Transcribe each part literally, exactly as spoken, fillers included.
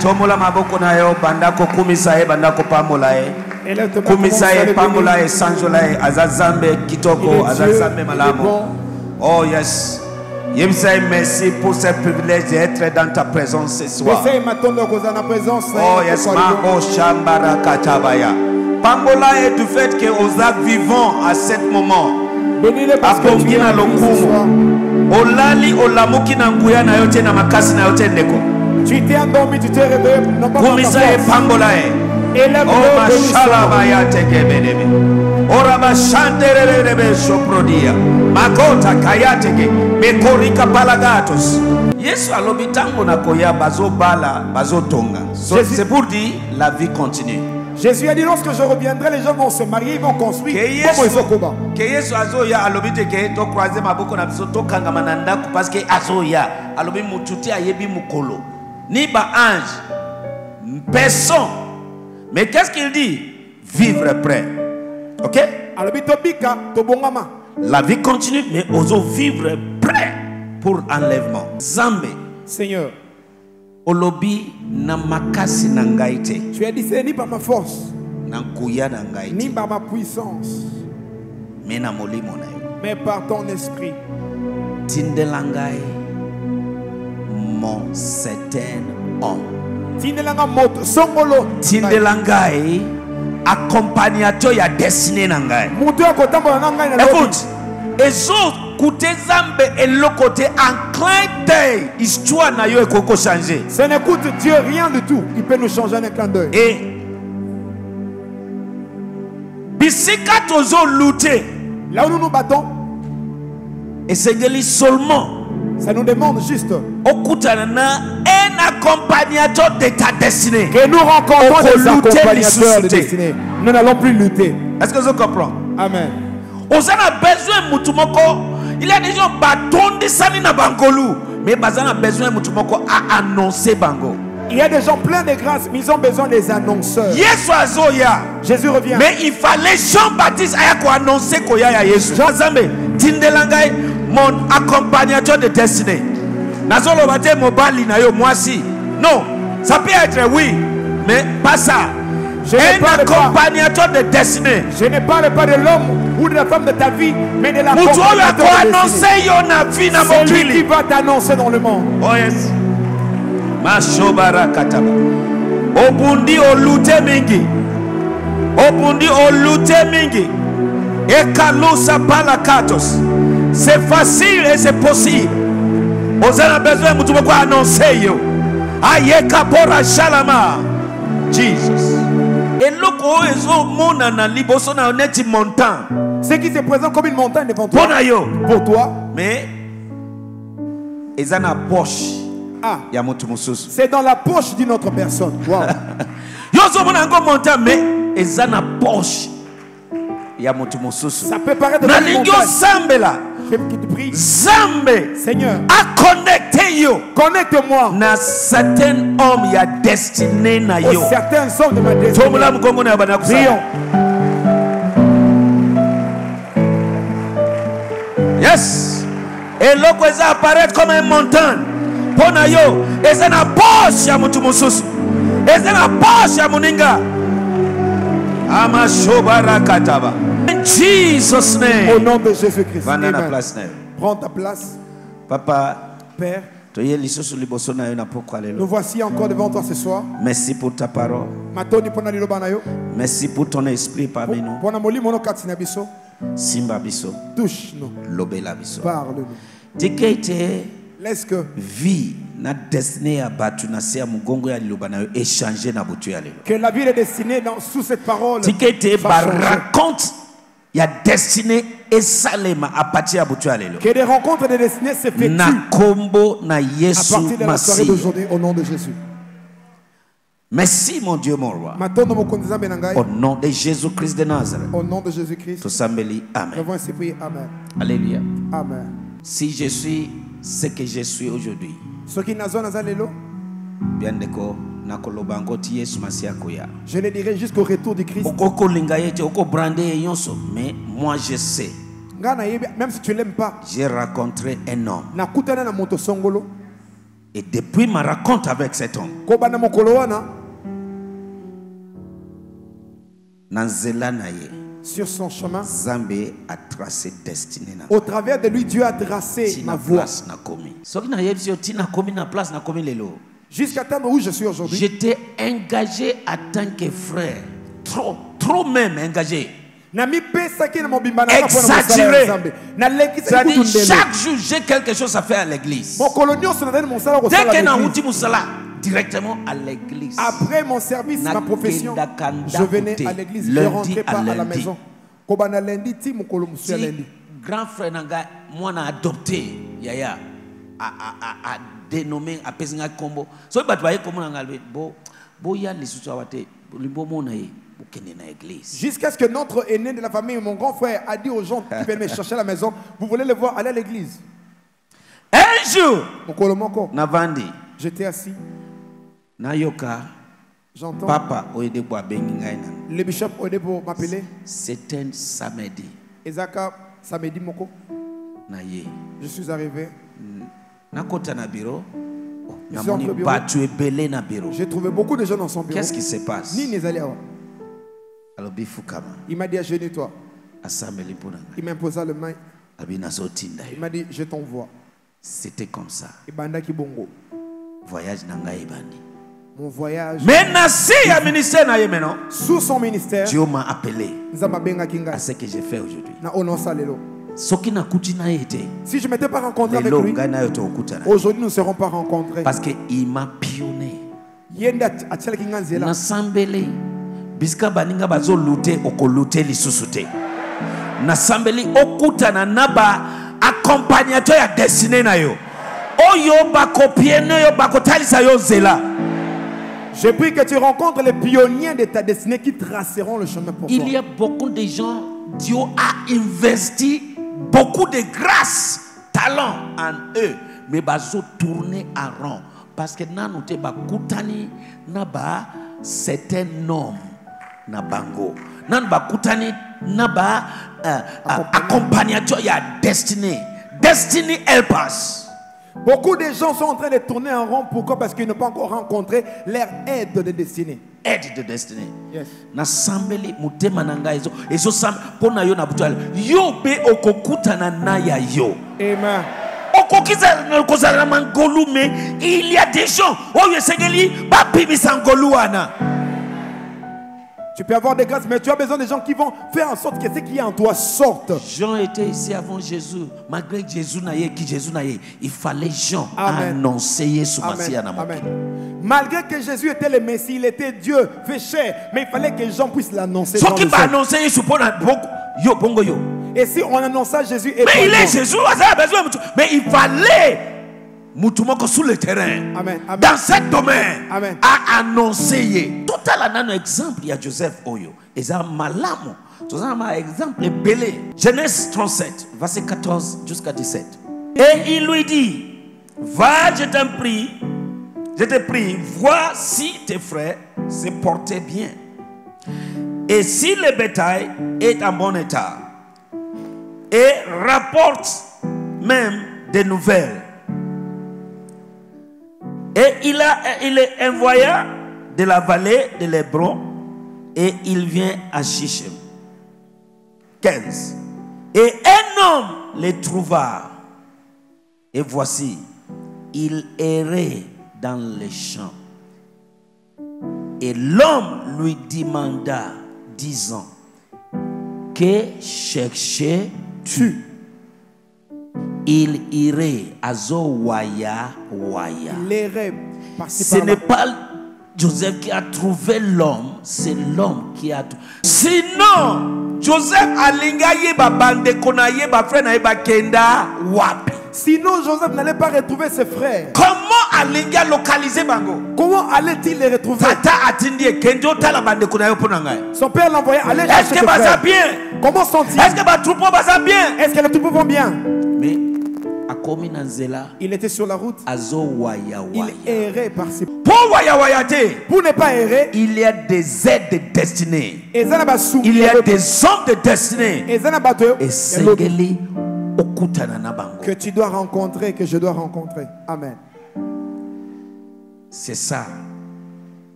Tomola maboko na yo bandako kumisae bandako pamolae. Kumisae pamolae sanjolae azazambe kitoko azazambe malamo. Oh yes. Yemsae merci pour ce privilège d'être dans ta présence ce soir. Oh yes, ma Oshambara Katabaya. Pamolae du fait que osa vivant à ce moment. Abongina lokumu. Olali olamuki na nguya na yote na makasi na yote ndeko. Tu t'es endormi, tu t'es réveillé. Non pas comme ça. C'est pour dire la vie continue. Jésus a dit lorsque je reviendrai, les gens vont se marier, ils vont construire. Ni ba ange, personne. Mais qu'est-ce qu'il dit? Vivre près. Ok? La vie continue, mais osons vivre près pour enlèvement. Zambé. Seigneur. Olobi na makasi nangaite. Tu as dit c'est ni par ma force, nankuya nangaite, ni par ma puissance, mais na moli monae, mais par ton esprit. Tindelangai. Mon certain homme. Tindelanga moto songolo. Tindelangai accompagnateur ya destiné nangai. Moto akotamba nangai na. Écoute, ezo koute zambe et le côté en clin d'œil. Histoire na yo ekoko changer. Ça n'écoute Dieu rien du tout. Il peut nous changer en un clin d'œil. Et bisika tozo lutter. Là où nous nous battons. Et c'est que seulement. Ça nous demande juste un accompagnateur de ta destinée. Que nous rencontrons des accompagnateurs de destinée. Nous n'allons plus lutter. Est-ce que je comprends? Amen. On a besoin de Moutoumoko. Il y a des gens bâton de Samina Bangolou. Mais on a besoin de Moutoumoko à annoncer Bango. Il y a des gens pleins de grâce, mais ils ont besoin des annonceurs. Jésus revient. Mais il fallait Jean-Baptiste à annoncer qu'il y a Jésus. Tindelangai. Mon accompagnateur de destinée. Non, ça peut être oui, mais pas ça. Je un accompagnateur pas. de destinée. Je ne parle pas de l'homme ou de la femme de ta vie, mais de la femme de ta vie. C'est lui qui va t'annoncer dans le monde. Oh yes. Mashobara Kataba. Obundi olute mingi. Obundi olute mingi. Ekalusa palakatos. C'est facile et c'est possible. On a besoin de vous annoncer. Aïe Kapora Shalama. Jesus. Et l'autre, ils ont mon analyse. Ils ont montagne. Ce qui se présente comme une montagne devant toi. Pour toi. Mais. Ils ont la poche. Ah. C'est dans la poche d'une autre personne. Wow. Ils ont encore montagne. Mais. Ils ont la poche. Ça peut paraître dans la montagne. Zambé, Seigneur, a connecté yo. Connecte-moi. Na certains hommes ya destiné na yo. Certains hommes de ma destinée. Yes. Et l'eau ça apparaît comme une montagne. Pona yo. Et c'est la poche ya mutu mususu. Et c'est la poche ya muninga. Amashobara Kataba. In Jesus' name. Au nom de Jésus-Christ. Prends ta place. Papa, Père, nous voici encore devant toi ce soir. Merci pour ta parole. Merci pour ton esprit parmi nous. Simba biso. Touche-nous. Lobela biso. Parle-nous. Laisse que vie na destinée à battu na sia mugongo ya lobana échanger na botu ya lelo. Que la vie est destinée dans sous cette parole. Tikete ba raconte ya destinée et salema à partir à botu ya lelo. Que des rencontres de destinée se fait na kombo na Yesu Masi. À partir de la soirée d'aujourd'hui au nom de Jésus. Merci mon Dieu mon roi. Au nom de Jésus-Christ de Nazareth. Au nom de Jésus-Christ. Tosambeli amen. Nous avons ainsi prié amen. Alléluia. Amen. Si je suis ce que je suis aujourd'hui. Bien d'accord. Je le dirai jusqu'au retour du Christ. Mais moi je sais. Même si tu ne l'aimes pas. J'ai rencontré un homme. Et depuis ma rencontre avec cet homme, sur son chemin, Zambé a tracé destinée. Au travers de lui, Dieu a tracé ma voie. Jusqu'à temps où je suis aujourd'hui, j'étais engagé en tant que frère, trop, trop même engagé. Exagéré. C'est-à-dire chaque jour j'ai quelque chose à faire à l'église. Dès que nous outi musala directement à l'église. Après mon service, ma profession, je venais à l'église. Je rentrais pas à la maison. Kobana lundi ti mukolo musu lundi. Grand frère nanga moi na adopté yaya a a a dénommé a pesinga combo. So ba twaye komo nanga bo bo ya lisusu awate limbo mona ye. Jusqu'à ce que notre aîné de la famille, mon grand frère, a dit aux gens qui venaient chercher à la maison, vous voulez les voir aller à l'église. Un jour, Navandi, j'étais assis. Nayoka, j'entends. Papa Oedebo Abengingaïna. Le bishop Oedebo m'appelait. C'est un samedi. Ezaka, samedi moko. Naye. Je suis arrivé. Nakota na bureau. J'ai trouvé beaucoup de gens dans son bureau. Qu'est-ce qui se passe? Ni les alliés. Il m'a dit agenouille-toi. Il m'imposa le main. Il m'a dit je t'envoie. C'était comme ça. Voyage nanga ibandi. Mon voyage. Mais nasi ya ministère na yemeno. Sous son ministère. Dieu m'a appelé. À ce que j'ai fait aujourd'hui. Na onosa lelo. Si je ne m'étais pas rencontré avec lui, aujourd'hui nous ne serons pas rencontrés. Parce que il m'a pionné. Yenda atchele kinganzela. Na sambele. Biska baninga bazo lute okolute lisusute. Nasambeli okuta na naba accompagnateur ya destiné na yo. Oyo bakopie na yo bakotalisa yo zela. Je prie que tu rencontres les pionniers de ta destinée qui traceront le chemin pour toi. Il y a beaucoup de gens, Dieu a investi beaucoup de grâce, talent en eux, mais bazo tourner à rond parce que nanote bakutani naba c'est un homme. Nabango nanba kutani naba accompagnateur ya destiné destiné help us. Beaucoup de gens sont en train de tourner en rond. Pourquoi? Parce qu'ils n'ont pas encore rencontré leur aide de destinée. Aide de destinée. Yes. Na sambeli mutema nanga ezo ezo sam pona yo na butwala yo pe okokutana na ya yo. Amen. Okokiza mangolume il y a des gens oyo segeli ba pimisa ngoluana. Tu peux avoir des grâces, mais tu as besoin des gens qui vont faire en sorte que ce qui est en toi sorte. Jean était ici avant Jésus. Malgré que Jésus n'aille, qui Jésus n'aille, il fallait Jean annoncer son Messie à Namoki. Malgré que Jésus était le Messie, il était Dieu fait chair, mais il fallait que Jean puisse l'annoncer. Ceux qui va annoncer, ils supposent yo bongo yo. Et si on annonça Jésus, mais il est Jésus, mais il fallait. Moutumoko sous le terrain. Amen, amen. Dans ce domaine. Amen. A annoncé. Tout à l'heure, exemple, il y a Joseph Oyo. Et ça, malamo. Tout à l'heure, exemple, belé. Genèse trente-sept, verset quatorze jusqu'à dix-sept. Et il lui dit, va, je t'en prie, je te prie, vois si tes frères se portaient bien. Et si le bétail est en bon état. Et rapporte même des nouvelles. Et il, a, il est envoya de la vallée de l'Hébron et il vient à Shichem. quinze. Et un homme le trouva. Et voici, il errait dans les champs. Et l'homme lui demanda, disant, que cherchais-tu? Il irait à Waya Waya. Ce n'est pas Joseph qui a trouvé l'homme, c'est l'homme qui a trouvé. Sinon, Joseph alingaye ba bande konaye ba frère na ba kenda wapi. Sinon, Joseph n'allait pas retrouver ses frères. Comment alinga localiser bango? Comment allait-il les retrouver? Tata atindie kendo tala bande konaye pona ngai. Son père l'envoyait aller chercher ses frères. Est-ce que baza bien? Comment sont-ils? Est-ce que ba troupeau baza bien? Est-ce que les troupeaux vont bien? Mais il était sur la route. Il errait par ses. Pour Pour ne pas errer. Il y a des aides de destinée. Il y a des hommes de destinée. Et que tu dois rencontrer, que je dois rencontrer. Amen. C'est ça.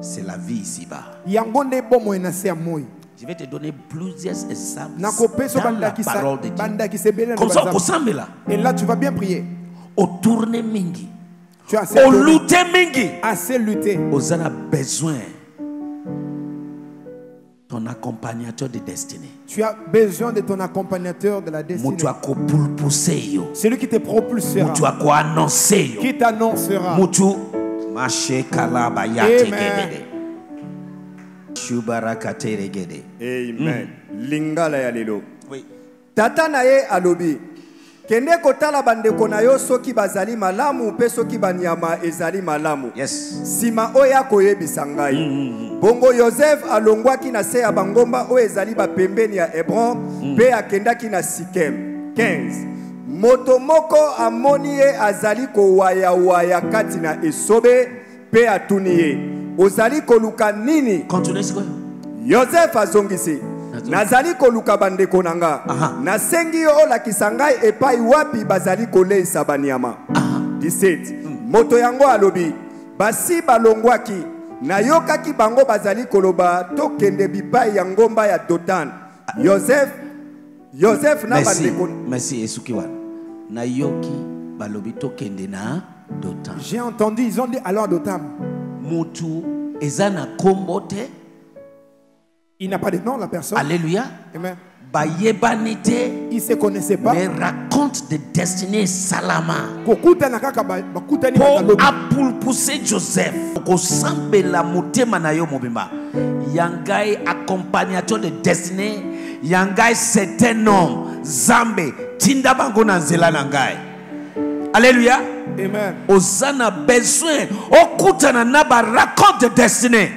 C'est la vie ici-bas. Je vais te donner plusieurs exemples dans la parole de Dieu. Comme ça, on là. Et là, tu vas bien prier. Au tourner mingi. Tu as assez au lutter mingi. Assez lutter. Aux en a besoin. Ton accompagnateur de destinée. Tu as besoin de ton accompagnateur de la destinée. Celui qui te propulsera. Qui t'annoncera. Amen. Lingala ya lelo. Oui. Tata na ye alobi. Kende kotala bandeko na yo soki bazali malamu pe soki banyama ezali malamu. Yes. Sima oya koyebisa ngai. Mm-hmm. Bongo Joseph alongwaki na se ya bangomba oyo ezali ba pembeni ya Hebron mm. pe akendaki na Sikem. quinze. Moto moko amoni ye azali ko waya waya kati na esobe pe atuniye. Ozali koluka nini? Continuez ce que Joseph azongisi. Nazali koluka bandeko nanga. Nasengi yo la kisangai epai wapi bazali koleisa banyama. dix-sept. Mm. Moto yango alobi. Basi balongwaki. Nayokaki bango bazali koloba tokende bipai ya ngomba ya Dotan. Joseph Joseph na bandeko. Merci Esukiwan. Nayoki balobi tokende na Dotan. J'ai entendu ils ont dit alors Dotan. Motu ezana kombote. Il n'a pas de nom, la personne. Alléluia. Amen. Il se connaissait pas. Mais raconte des destinées Salama. Pour pousser Joseph. Yangai accompagnateur de destinée. Yangai certain homme. Zambé. Tinda bangona nzela nangai. Alléluia. Amen. Osana besoin. Okutana naba raconte des destinées.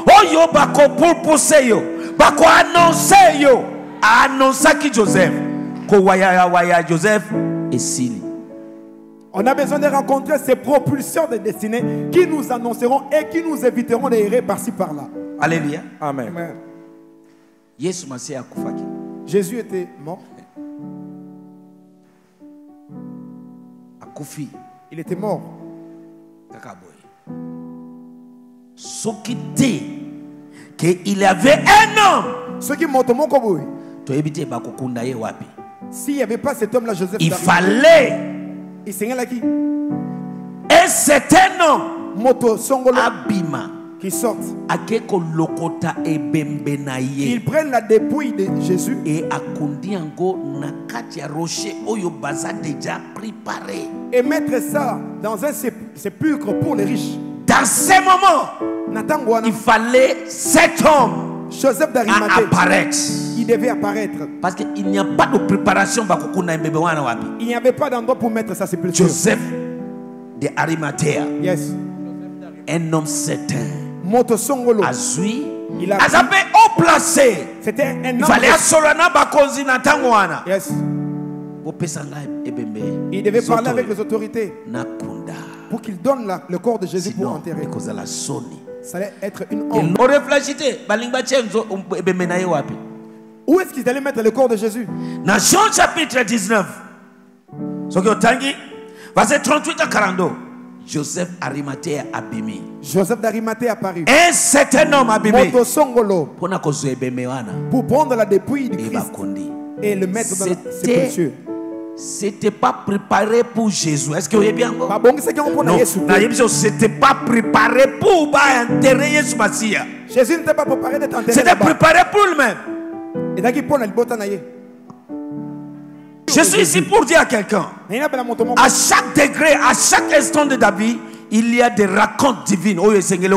Oyo bako pulpuse yo, bako annonce yo, annonce ki Joseph, ko waya waya Joseph et Sili. On a besoin de rencontrer ces propulsions de destinée qui nous annonceront et qui nous éviteront d'errer par-ci par-là. Alléluia. Amen. Amen. Jésus était mort. Il était mort. Ce qui dit qu'il avait un homme. Ce qui monte mon koboui. S'il n'y avait pas cet homme-là, Joseph. Il fallait. Il s'est qui? Et cet homme. Moto songolo. Abima. Qui sorte. Akeko lokota et bembenaye. Ils prennent la dépouille de Jésus. Et akundi ango nakatia rocher oyo baza déjà préparé. Et mettre ça dans un sépulcre pour les riches. Dans ce moment, il fallait cet homme Joseph d'Arimathée apparaître. Il devait apparaître. Parce qu'il n'y a pas de préparation. Il n'y avait pas d'endroit pour mettre sa sépulture. Joseph d'Arimathée. Yes. Un homme certain. Motosongolo. Azui. Il a appelé au placé. C'était un homme. Il fallait Solana Bakozi Natangoana. Yes. Il devait parler avec les autorités. Nakunda. Pour qu'il donne la, le corps de Jésus. Sinon, pour enterrer. Ça allait être une honte. Où est-ce qu'ils allaient mettre le corps de Jésus? Dans Jean chapitre dix-neuf, verset trente-huit à quarante-deux, Joseph d'Arimathée abîmé. Joseph d'Arimathée apparu. Et c'est un homme abîmé. Pour prendre la dépouille du Christ et le mettre dans la sépulture. C'était pas préparé pour Jésus. Est-ce que vous voyez bien? Non, c'était pas préparé pour enterrer Jésus. Jésus n'était pas préparé d'être enterré. C'était préparé pour lui-même. Je suis ici pour dire à quelqu'un, à chaque degré, à chaque instant de ta vie, il y a des racontes divines. Et ça, il y a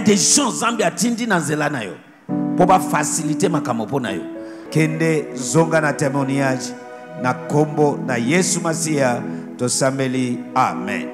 des gens qui ont tindi dans Zelanayo pour faciliter ma camoponayo. Kende zonga na témoignage na kombo na Yesu Masia to sameli. Amen.